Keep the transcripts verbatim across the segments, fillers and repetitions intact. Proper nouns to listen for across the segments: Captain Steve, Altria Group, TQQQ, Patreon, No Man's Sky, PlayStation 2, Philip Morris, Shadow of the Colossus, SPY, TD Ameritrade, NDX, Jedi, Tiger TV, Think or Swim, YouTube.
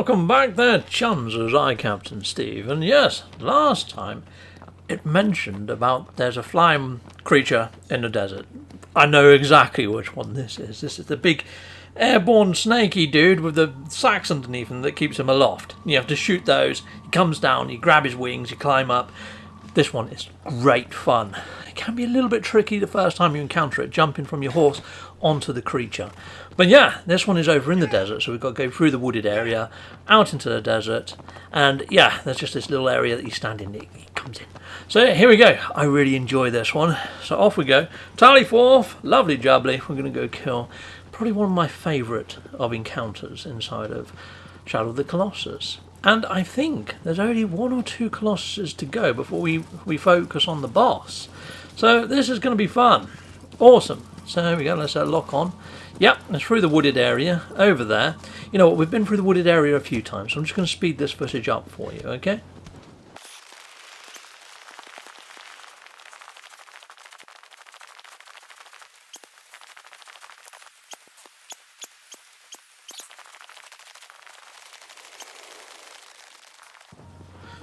Welcome back there, chums, as I, Captain Steve. And yes, last time it mentioned about there's a flying creature in the desert. I know exactly which one this is. This is the big airborne snaky dude with the sacks underneath him that keeps him aloft. You have to shoot those. He comes down, you grab his wings, you climb up. This one is great fun. It can be a little bit tricky the first time you encounter it, jumping from your horse onto the creature. But yeah, this one is over in the desert, so we've got to go through the wooded area, out into the desert, and yeah, there's just this little area that you stand in, it, it comes in. So here we go. I really enjoy this one. So off we go. Tally forth, lovely jubbly. We're going to go kill probably one of my favourite of encounters inside of Shadow of the Colossus. And I think there's only one or two Colossuses to go before we, we focus on the boss. So this is going to be fun. Awesome. So here we go, let's uh, lock on. Yep, it's through the wooded area over there. You know what, we've been through the wooded area a few times, so I'm just going to speed this footage up for you, okay?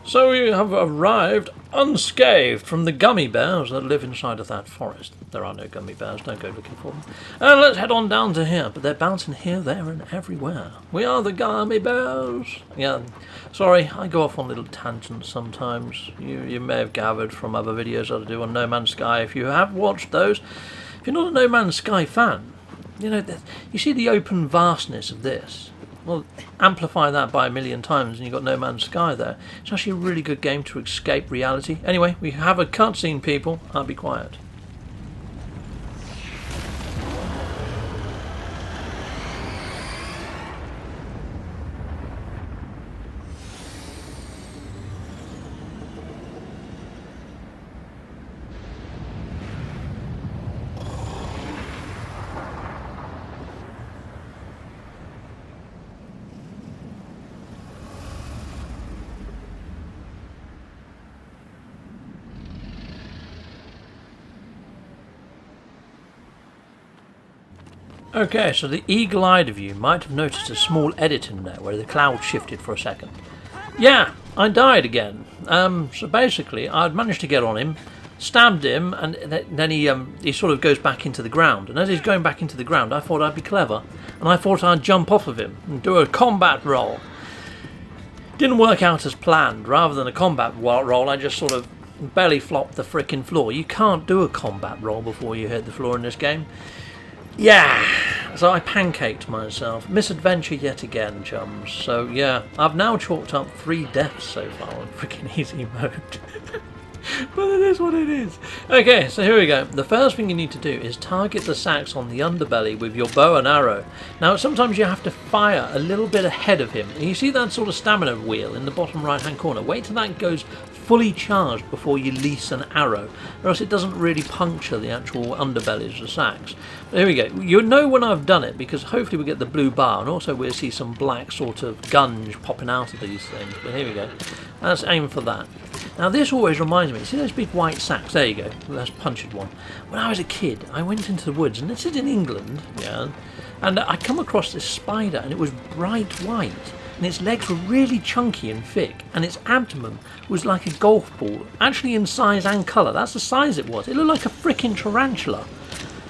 So we have arrived unscathed from the gummy bears that live inside of that forest. There are no gummy bears, don't go looking for them. And let's head on down to here, but they're bouncing here, there and everywhere. We are the gummy bears. Yeah, sorry, I go off on little tangents sometimes. You, you may have gathered from other videos that I do on No Man's Sky. If you have watched those, if you're not a No Man's Sky fan, you know, you see the open vastness of this. Well, amplify that by a million times and you've got No Man's Sky there. It's actually a really good game to escape reality. Anyway, we have a cutscene, people. I'll be quiet. Okay, so the eagle-eyed of you might have noticed a small edit in there where the cloud shifted for a second. Yeah, I died again. Um, so basically, I'd managed to get on him, stabbed him, and th then he um, he sort of goes back into the ground. And as he's going back into the ground, I thought I'd be clever, and I thought I'd jump off of him and do a combat roll. Didn't work out as planned. Rather than a combat roll, I just sort of belly flopped the frickin' floor. You can't do a combat roll before you hit the floor in this game. Yeah, so I pancaked myself. Misadventure yet again, chums. So yeah, I've now chalked up three deaths so far on freaking easy mode. But it is what it is. Okay, so here we go. The first thing you need to do is target the sacks on the underbelly with your bow and arrow. Now, sometimes you have to fire a little bit ahead of him. And you see that sort of stamina wheel in the bottom right-hand corner? Wait till that goes fully charged before you lease an arrow, or else it doesn't really puncture the actual underbellies of the sacks. But here we go. You know when I've done it, because hopefully we get the blue bar, and also we'll see some black sort of gunge popping out of these things. But here we go. Let's aim for that. Now this always reminds me, see those big white sacks? There you go, that's punctured one. When I was a kid, I went into the woods, and this is in England, yeah, and I come across this spider, and it was bright white, and its legs were really chunky and thick, and its abdomen was like a golf ball, actually in size and colour. That's the size it was. It looked like a frickin' tarantula,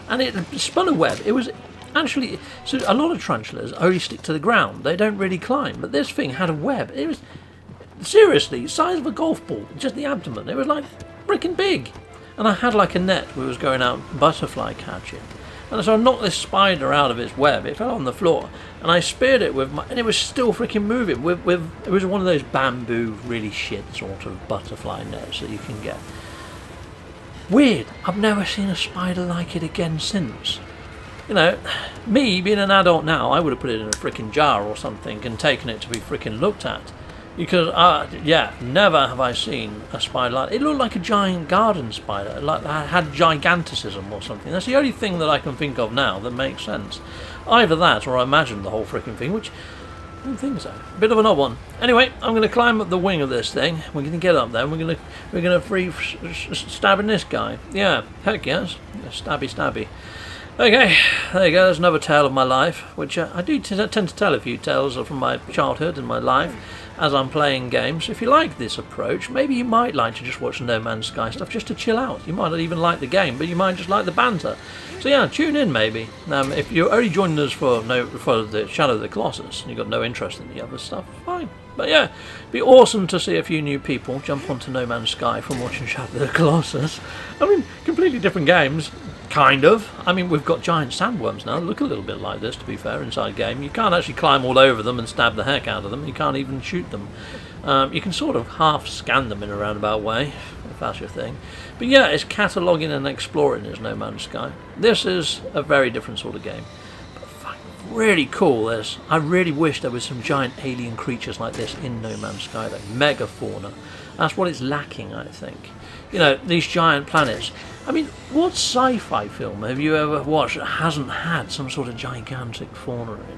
and it spun a web. It was actually, so a lot of tarantulas only stick to the ground, they don't really climb, but this thing had a web. It was... seriously, size of a golf ball, just the abdomen. It was like freaking big. And I had like a net we was going out butterfly catching. And so I knocked this spider out of its web. It fell on the floor. And I speared it with my... and it was still freaking moving. With, with, it was one of those bamboo, really shit sort of butterfly nets that you can get. Weird. I've never seen a spider like it again since. You know, me being an adult now, I would have put it in a freaking jar or something and taken it to be freaking looked at. Because, uh, yeah, never have I seen a spider like that. It looked like a giant garden spider, like that had gigantism or something. That's the only thing that I can think of now that makes sense. Either that or I imagined the whole freaking thing, which I don't think so. Bit of an odd one. Anyway, I'm going to climb up the wing of this thing. We're going to get up there and we're going to we're going to free stabbing this guy. Yeah, heck yes. Stabby, stabby. Okay, there you go, there's another tale of my life, which uh, I do t tend to tell a few tales from my childhood and my life as I'm playing games. If you like this approach, maybe you might like to just watch No Man's Sky stuff just to chill out. You might not even like the game, but you might just like the banter. So yeah, tune in maybe. Um, if you're only joining us for no for the Shadow of the Colossus and you've got no interest in the other stuff, fine. But yeah, it'd be awesome to see a few new people jump onto No Man's Sky from watching Shadow of the Colossus. I mean, completely different games. Kind of. I mean, we've got giant sandworms now. Look a little bit like this, to be fair, inside game. You can't actually climb all over them and stab the heck out of them. You can't even shoot them. Um, you can sort of half scan them in a roundabout way, if that's your thing. But yeah, it's cataloguing and exploring is No Man's Sky. This is a very different sort of game. But fuck, really cool this. I really wish there was some giant alien creatures like this in No Man's Sky, like megafauna. That's what it's lacking, I think. You know, these giant planets. I mean, what sci-fi film have you ever watched that hasn't had some sort of gigantic fauna in it?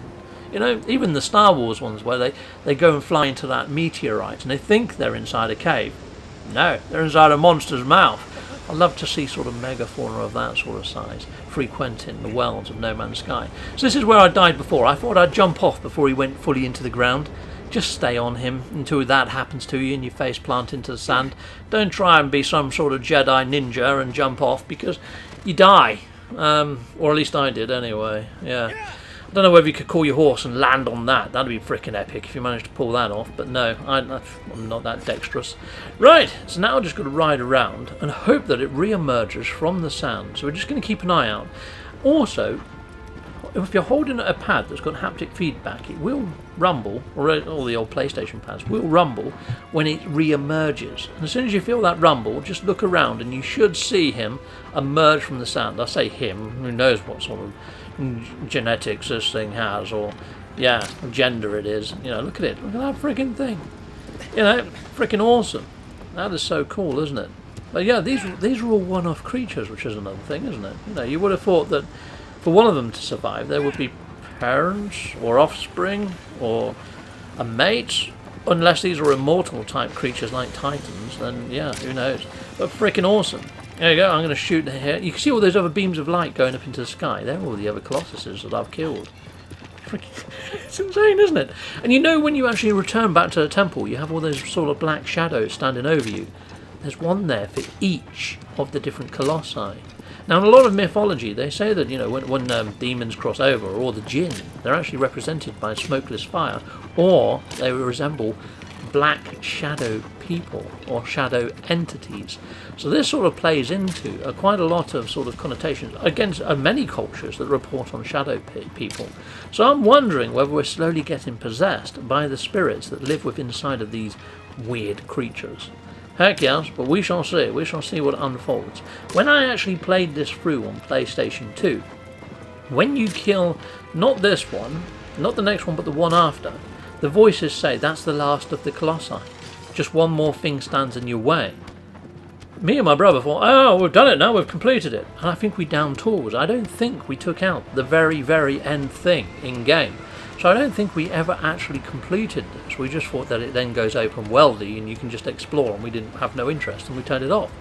You know, even the Star Wars ones where they, they go and fly into that meteorite and they think they're inside a cave. No, they're inside a monster's mouth. I'd love to see sort of megafauna of that sort of size frequenting the worlds of No Man's Sky. So this is where I died before. I thought I'd jump off before he went fully into the ground. Just stay on him until that happens to you and your face plant into the sand. Don't try and be some sort of Jedi ninja and jump off, because you die. Um, or at least I did anyway. Yeah. I don't know whether you could call your horse and land on that. That'd be freaking epic if you managed to pull that off. But no, I, I'm not that dexterous. Right, so now I'm just going to ride around and hope that it re-emerges from the sand. So we're just going to keep an eye out. Also, if you're holding a pad that's got haptic feedback, it will rumble, or all the old PlayStation pads will rumble when it re-emerges. And as soon as you feel that rumble, just look around and you should see him emerge from the sand. I say him, who knows what sort of genetics this thing has, or, yeah, gender it is. You know, look at it. Look at that freaking thing. You know, freaking awesome. That is so cool, isn't it? But yeah, these, these are all one-off creatures, which is another thing, isn't it? You know, you would have thought that for one of them to survive, there would be parents or offspring or a mate. Unless these are immortal type creatures like titans, then yeah, who knows. But freaking awesome. There you go, I'm going to shoot here. You can see all those other beams of light going up into the sky. They're all the other colossuses that I've killed. It's insane, isn't it? And you know when you actually return back to the temple, you have all those sort of black shadows standing over you. There's one there for each of the different colossi. Now, in a lot of mythology, they say that, you know, when, when um, demons cross over, or the jinn, they're actually represented by smokeless fire, or they resemble black shadow people, or shadow entities. So this sort of plays into uh, quite a lot of sort of connotations against uh, many cultures that report on shadow people. So I'm wondering whether we're slowly getting possessed by the spirits that live within inside of these weird creatures. Heck yes, but we shall see. We shall see what unfolds. When I actually played this through on PlayStation two, when you kill not this one, not the next one, but the one after, the voices say that's the last of the colossi. Just one more thing stands in your way. Me and my brother thought, oh, we've done it now, we've completed it. And I think we down tools. I don't think we took out the very, very end thing in game. So I don't think we ever actually completed this. We just thought that it then goes open worldy and you can just explore, and we didn't have no interest and we turned it off.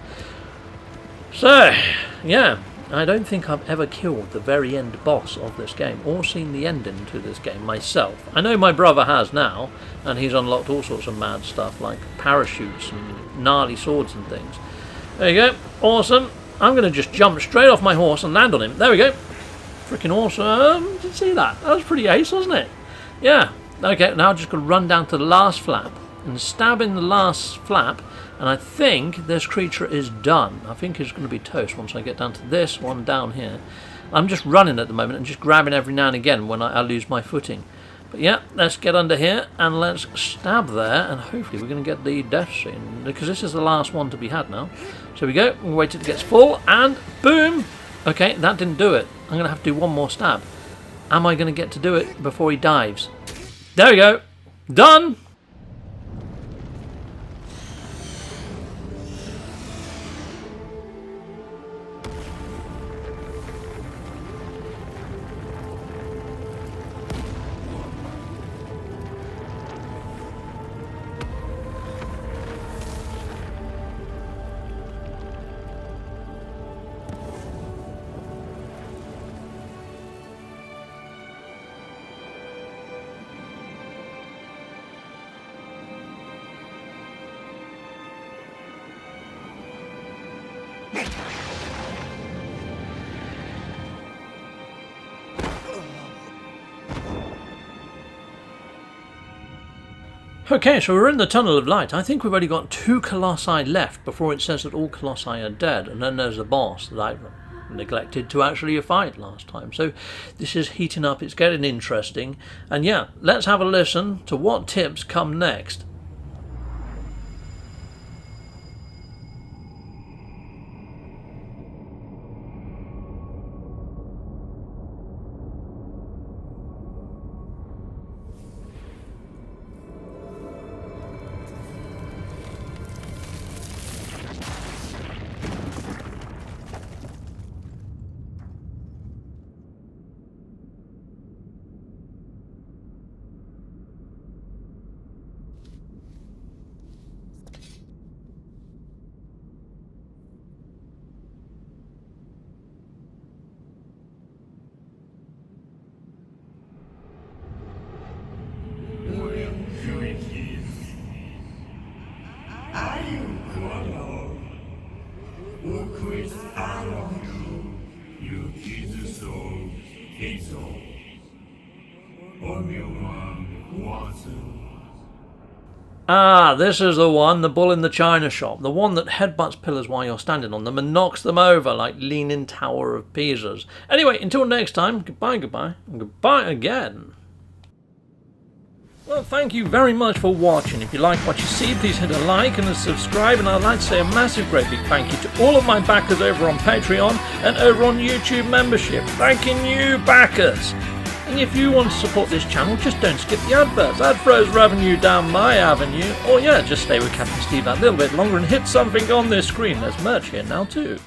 So, yeah, I don't think I've ever killed the very end boss of this game or seen the ending to this game myself. I know my brother has now, and he's unlocked all sorts of mad stuff like parachutes and gnarly swords and things. There you go, awesome. I'm going to just jump straight off my horse and land on him. There we go. Freaking awesome. Did you see that? That was pretty ace, wasn't it? Yeah. Okay, now I'm just going to run down to the last flap and stab in the last flap, and I think this creature is done. I think it's going to be toast once I get down to this one down here. I'm just running at the moment and just grabbing every now and again when I, I lose my footing. But yeah, let's get under here and let's stab there, and hopefully we're going to get the death scene, because this is the last one to be had now. So we go, we wait till it gets full, and boom! Okay, that didn't do it. I'm going to have to do one more stab. Am I going to get to do it before he dives? There we go. Done! Okay, so we're in the Tunnel of Light. I think we've only got two Colossi left before it says that all Colossi are dead, and then there's the boss that I neglected to actually fight last time. So this is heating up, it's getting interesting, and yeah, let's have a listen to what tips come next. Ah, this is the one, the bull in the china shop, the one that headbutts pillars while you're standing on them and knocks them over like Leaning Tower of Pisa's. Anyway, until next time, goodbye, goodbye, and goodbye again. Well, thank you very much for watching. If you like what you see, please hit a like and a subscribe, and I'd like to say a massive great big thank you to all of my backers over on Patreon and over on YouTube membership. Thanking you, backers! And if you want to support this channel, just don't skip the adverts. That throws revenue down my avenue. Or yeah, just stay with Captain Steve that little bit longer and hit something on this screen. There's merch here now too.